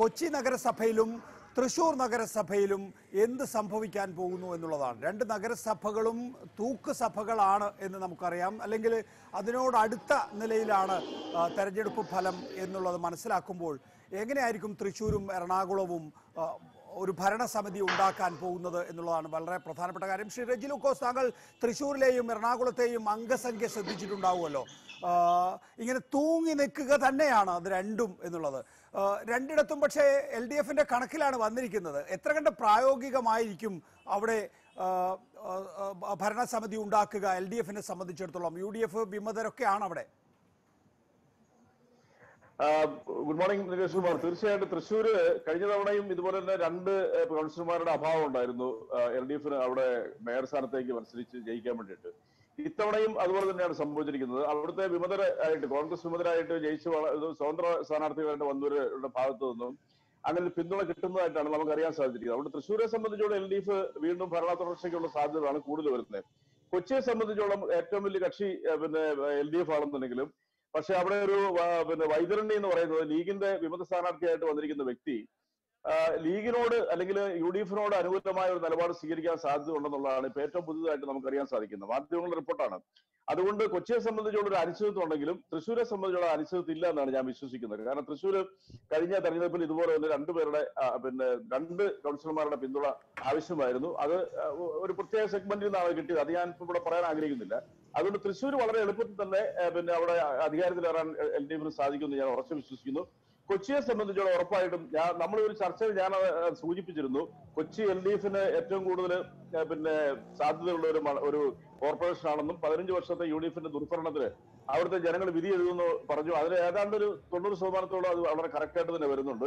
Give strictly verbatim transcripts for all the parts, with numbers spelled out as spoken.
കൊച്ചി നഗരസഭയിലും തൃശ്ശൂർ നഗരസഭയിലും എന്ത് സംഭവിക്കാൻ പോകുന്നു എന്നുള്ളതാണ്. രണ്ട് നഗരസഭകളും തൂക്ക് സഭകളാണ് എന്ന് നമുക്കറിയാം, അല്ലെങ്കിൽ അതിനോടടുത്ത നിലയിലാണ് തെരഞ്ഞെടുപ്പ് ഫലം എന്നുള്ളത് മനസ്സിലാക്കുമ്പോൾ എങ്ങനെയായിരിക്കും തൃശ്ശൂരും എറണാകുളവും ഒരു ഭരണസമിതി ഉണ്ടാക്കാൻ പോകുന്നത് എന്നുള്ളതാണ് വളരെ പ്രധാനപ്പെട്ട കാര്യം. ശ്രീ റെജി ലൂക്കോസ്, താങ്കൾ തൃശ്ശൂരിലെയും എറണാകുളത്തെയും അംഗസംഖ്യ ശ്രദ്ധിച്ചിട്ടുണ്ടാവുമല്ലോ. ഇങ്ങനെ തൂങ്ങി നിൽക്കുക തന്നെയാണ് അത് രണ്ടും എന്നുള്ളത്. രണ്ടിടത്തും പക്ഷേ എൽ ഡി എഫിൻ്റെ കണക്കിലാണ് വന്നിരിക്കുന്നത്. എത്ര കണ്ട് പ്രായോഗികമായിരിക്കും അവിടെ ഭരണസമിതി ഉണ്ടാക്കുക എൽ ഡി എഫിനെ സംബന്ധിച്ചിടത്തോളം? യു ഡി എഫ് വിമതരൊക്കെയാണ് അവിടെ. Good morning Nikesh Kumar. തീർച്ചയായിട്ടും തൃശ്ശൂര് കഴിഞ്ഞ തവണയും ഇതുപോലെ തന്നെ രണ്ട് കൗൺസിലർമാരുടെ അഭാവം ഉണ്ടായിരുന്നു എൽ ഡി എഫിന് അവിടെ മേയർ സ്ഥാനത്തേക്ക് മത്സരിച്ച് ജയിക്കാൻ വേണ്ടിയിട്ട്. ഇത്തവണയും അതുപോലെ തന്നെയാണ് സംഭവിച്ചിരിക്കുന്നത്. അവിടുത്തെ വിമതരായിട്ട് കോൺഗ്രസ് വിമതരായിട്ട് ജയിച്ചു സ്വതന്ത്ര സ്ഥാനാർത്ഥികളുടെ വന്നവരുടെ ഭാഗത്തു നിന്നും അങ്ങനെ പിന്തുണ കിട്ടുന്നതായിട്ടാണ് നമുക്കറിയാൻ സാധിച്ചിരിക്കുന്നത്. അവിടെ തൃശ്ശൂരെ സംബന്ധിച്ചോളം എൽ ഡി എഫ് വീണ്ടും ഭരണ തുടർച്ചയ്ക്കുള്ള സാധ്യതകളാണ് കൂടുതൽ വരുന്നത്. കൊച്ചിയെ സംബന്ധിച്ചോളം ഏറ്റവും വലിയ കക്ഷി പിന്നെ എൽ ഡി എഫ് ആണെന്നുണ്ടെങ്കിലും പക്ഷെ അവിടെ ഒരു പിന്നെ വൈതരണി എന്ന് പറയുന്നത് ലീഗിന്റെ വിമത സ്ഥാനാർത്ഥിയായിട്ട് വന്നിരിക്കുന്ന വ്യക്തി ലീഗിനോട് അല്ലെങ്കിൽ യു ഡി എഫിനോട് അനുകൂലമായ ഒരു നിലപാട് സ്വീകരിക്കാൻ സാധ്യത ഉണ്ടെന്നുള്ളതാണ് ഇപ്പൊ ഏറ്റവും പുതിയതായിട്ട് നമുക്കറിയാൻ സാധിക്കുന്നത് മാധ്യമങ്ങളുടെ റിപ്പോർട്ടാണ്. അതുകൊണ്ട് കൊച്ചിയെ സംബന്ധിച്ചുള്ള ഒരു അനിശ്ചിതത്വം ഉണ്ടെങ്കിലും തൃശ്ശൂരെ സംബന്ധിച്ചുള്ള അനിശ്ചിതത്വം ഇല്ല എന്നാണ് ഞാൻ വിശ്വസിക്കുന്നത്. കാരണം തൃശ്ശൂര് കഴിഞ്ഞ തെരഞ്ഞെടുപ്പിൽ ഇതുപോലെ തന്നെ രണ്ടുപേരുടെ പിന്നെ രണ്ട് കൗൺസിലർമാരുടെ പിന്തുണ ആവശ്യമായിരുന്നു. അത് ഒരു പ്രത്യേക സെഗ്മെന്റിൽ നിന്നാണ് കിട്ടിയത്. അത് ഞാൻ ഇപ്പൊ ഇവിടെ പറയാൻ ആഗ്രഹിക്കുന്നില്ല. അതുകൊണ്ട് തൃശ്ശൂർ വളരെ എളുപ്പത്തിൽ തന്നെ പിന്നെ അവിടെ അധികാരത്തിലേറാൻ എൽ ഡി എഫിന് സാധിക്കുമെന്ന് ഞാൻ ഉറച്ചു വിശ്വസിക്കുന്നു. കൊച്ചിയെ സംബന്ധിച്ചോളം ഉറപ്പായിട്ടും ഞാൻ നമ്മളൊരു ചർച്ചയിൽ ഞാൻ സൂചിപ്പിച്ചിരുന്നു, കൊച്ചി എൽ ഡി എഫിന് ഏറ്റവും കൂടുതൽ പിന്നെ സാധ്യതയുള്ള ഒരു ഒരു കോർപ്പറേഷൻ ആണെന്നും പതിനഞ്ച് വർഷത്തെ യു ഡി എഫിന്റെ ദുർഭരണത്തിന് അവിടുത്തെ ജനങ്ങൾ വിധി എഴുതുമെന്ന് പറഞ്ഞു. അതിന് ഏതാണ്ട് ഒരു തൊണ്ണൂറ് ശതമാനത്തോളം അത് വളരെ കറക്റ്റായിട്ട് തന്നെ വരുന്നുണ്ട്.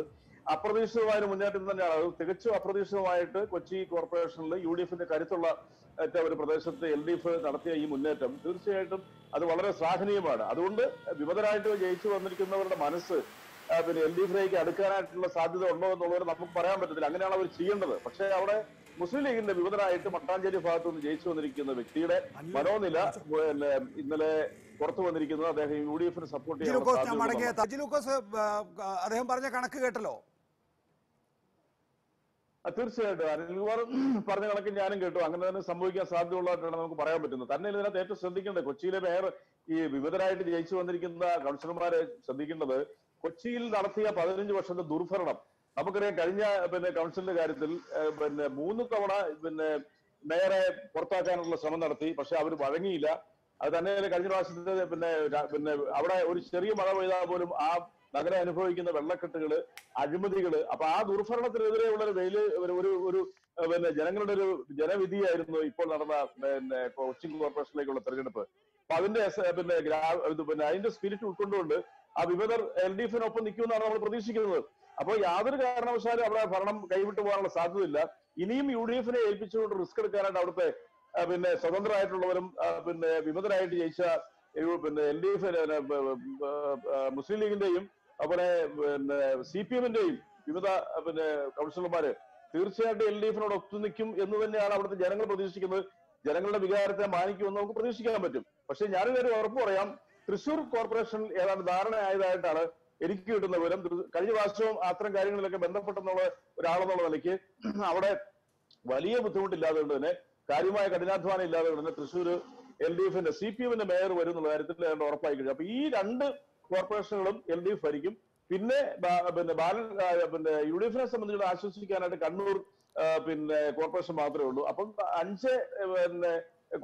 അപ്രതീക്ഷിതമായ ഒരു മുന്നേറ്റം തന്നെയാണ്. അത് തികച്ചും അപ്രതീക്ഷിതമായിട്ട് കൊച്ചി കോർപ്പറേഷനിൽ യു ഡി എഫിന്റെ കരുത്തുള്ള ഒരു പ്രദേശത്ത് എൽ ഡി എഫ് നടത്തിയ ഈ മുന്നേറ്റം തീർച്ചയായിട്ടും അത് വളരെ ശ്ലാഘനീയമാണ്. അതുകൊണ്ട് വിമതരായിട്ട് ജയിച്ചു വന്നിരിക്കുന്നവരുടെ മനസ്സ് പിന്നെ എൽ ഡി എഫിലേക്ക് അടുക്കാനായിട്ടുള്ള സാധ്യത ഉണ്ടോ എന്നുള്ളവർ നമുക്ക് പറയാൻ പറ്റത്തില്ല. അങ്ങനെയാണ് അവർ ചെയ്യേണ്ടത്. പക്ഷേ അവിടെ മുസ്ലിം ലീഗിന്റെ വിമതരായിട്ട് മട്ടാഞ്ചേരി ഭാഗത്തു നിന്ന് ജയിച്ചു വന്നിരിക്കുന്ന വ്യക്തിയുടെ മനോനില ഇന്നലെ പുറത്തു വന്നിരിക്കുന്നത് അദ്ദേഹം യു ഡി എഫിന് സപ്പോർട്ട് ചെയ്യാൻ പറഞ്ഞ കണക്ക് കേട്ടല്ലോ. തീർച്ചയായിട്ടും അനിൽകുമാർ പറഞ്ഞ കണക്ക് ഞാനും കേട്ടു. അങ്ങനെ തന്നെ സംഭവിക്കാൻ സാധ്യതയുള്ളതായിട്ടാണ് നമുക്ക് പറയാൻ പറ്റുന്നത്. തന്നെ ഇതിനകത്ത് ഏറ്റവും ശ്രദ്ധിക്കേണ്ടത് കൊച്ചിയിലെ മേയർ ഈ വിമതരായിട്ട് ജയിച്ചു വന്നിരിക്കുന്ന കൗൺസിലർമാരെ ശ്രദ്ധിക്കേണ്ടത് കൊച്ചിയിൽ നടത്തിയ പതിനഞ്ച് വർഷത്തെ ദുർഭരണം. നമുക്കറിയാം കഴിഞ്ഞ പിന്നെ കൗൺസിലിന്റെ കാര്യത്തിൽ പിന്നെ മൂന്ന് തവണ പിന്നെ മേയറെ പുറത്താക്കാനുള്ള ശ്രമം നടത്തി, പക്ഷെ അവർ വഴങ്ങിയില്ല. അത് തന്നെ കഴിഞ്ഞ പ്രാവശ്യത്തെ പിന്നെ പിന്നെ അവിടെ ഒരു ചെറിയ മഴ പെയ്താൽ പോലും ആ നഗരം അനുഭവിക്കുന്ന വെള്ളക്കെട്ടുകള്, അഴിമതികള്, അപ്പൊ ആ ദുർഭരണത്തിനെതിരെയുള്ള ഒരു വെയില് ഒരു ഒരു പിന്നെ ജനങ്ങളുടെ ഒരു ജനവിധിയായിരുന്നു ഇപ്പോൾ നടന്ന പിന്നെ കൊച്ചിൻ കോർപ്പറേഷനിലേക്കുള്ള തെരഞ്ഞെടുപ്പ്. അപ്പൊ അതിന്റെ പിന്നെ പിന്നെ അതിന്റെ സ്പിരിറ്റ് ഉൾക്കൊണ്ടുകൊണ്ട് ആ വിമതർ എൽ ഡി എഫിനൊപ്പം നിൽക്കുമെന്നാണ് നമ്മൾ പ്രതീക്ഷിക്കുന്നത്. അപ്പോൾ യാതൊരു കാരണവശാലും അവിടെ ഭരണം കൈവിട്ടു പോകാനുള്ള സാധ്യതയില്ല. ഇനിയും യു ഡി എഫിനെ ഏൽപ്പിച്ചുകൊണ്ട് റിസ്ക് എടുക്കാനായിട്ട് അവിടുത്തെ പിന്നെ സ്വതന്ത്രമായിട്ടുള്ളവരും പിന്നെ വിമതരായിട്ട് ജയിച്ച പിന്നെ എൽ ഡി എഫ് മുസ്ലിം ലീഗിന്റെയും അതുപോലെ പിന്നെ സി പി എമ്മിന്റെയും വിമത പിന്നെ കൗൺസിലർമാര് തീർച്ചയായിട്ടും എൽ ഡി എഫിനോട് ഒത്തു നിൽക്കും എന്ന് തന്നെയാണ് അവിടുത്തെ ജനങ്ങൾ പ്രതീക്ഷിക്കുന്നത്. ജനങ്ങളുടെ വികാരത്തെ മാനിക്കുമെന്ന് നമുക്ക് പ്രതീക്ഷിക്കാൻ പറ്റും. പക്ഷെ ഞാനൊരു ഉറപ്പ് പറയാം, തൃശ്ശൂർ കോർപ്പറേഷൻ ഏതാണ്ട് ധാരണയായതായിട്ടാണ് എനിക്ക് കിട്ടുന്ന വിവരം. കഴിഞ്ഞ പ്രാവശ്യവും അത്തരം കാര്യങ്ങളിലൊക്കെ ബന്ധപ്പെട്ടെന്നുള്ള ഒരാളെന്നുള്ള നിലയ്ക്ക് അവിടെ വലിയ ബുദ്ധിമുട്ടില്ലാതെ കൊണ്ട് തന്നെ, കാര്യമായ കഠിനാധ്വാനം ഇല്ലാതെ കൊണ്ട് തന്നെ തൃശ്ശൂർ എൽ ഡി എഫിന്റെ സി പി എമ്മിന്റെ മേയർ വരും എന്നുള്ള കാര്യത്തിൽ ഏതാണ്ട് ഉറപ്പായി കഴിഞ്ഞു. അപ്പൊ ഈ രണ്ട് കോർപ്പറേഷനുകളും എൽ ഡി എഫ് ഭരിക്കും. പിന്നെ പിന്നെ ബാലൻ പിന്നെ യു ഡി എഫിനെ സംബന്ധിച്ച് ആശ്വസിക്കാനായിട്ട് കണ്ണൂർ പിന്നെ കോർപ്പറേഷൻ മാത്രമേ ഉള്ളൂ. അപ്പം അഞ്ച് പിന്നെ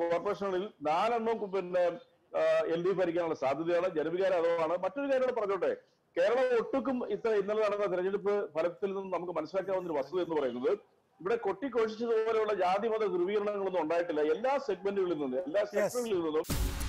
കോർപ്പറേഷനുകളിൽ നാലെണ്ണം പിന്നെ എൽ ഡി എഫ് ഭരിക്കാനുള്ള സാധ്യതയാണ്. ജനവികാരം അളവാണ്. മറ്റൊരു കാര്യം പറഞ്ഞോട്ടെ, കേരളം ഒട്ടുക്കും ഇത്ര ഇന്നലെ നടന്ന തെരഞ്ഞെടുപ്പ് ഫലത്തിൽ നിന്നും നമുക്ക് മനസ്സിലാക്കാവുന്ന ഒരു വസ്തുത എന്ന് പറയുന്നത് ഇവിടെ കൊട്ടിഘോഷിച്ചതുപോലെയുള്ള ജാതിമത ധ്രുവീകരണങ്ങളൊന്നും ഉണ്ടായിട്ടില്ല. എല്ലാ സെഗ്മെന്റുകളിൽ നിന്നും എല്ലാ സെഗ്മെന്റുകളിൽ നിന്നും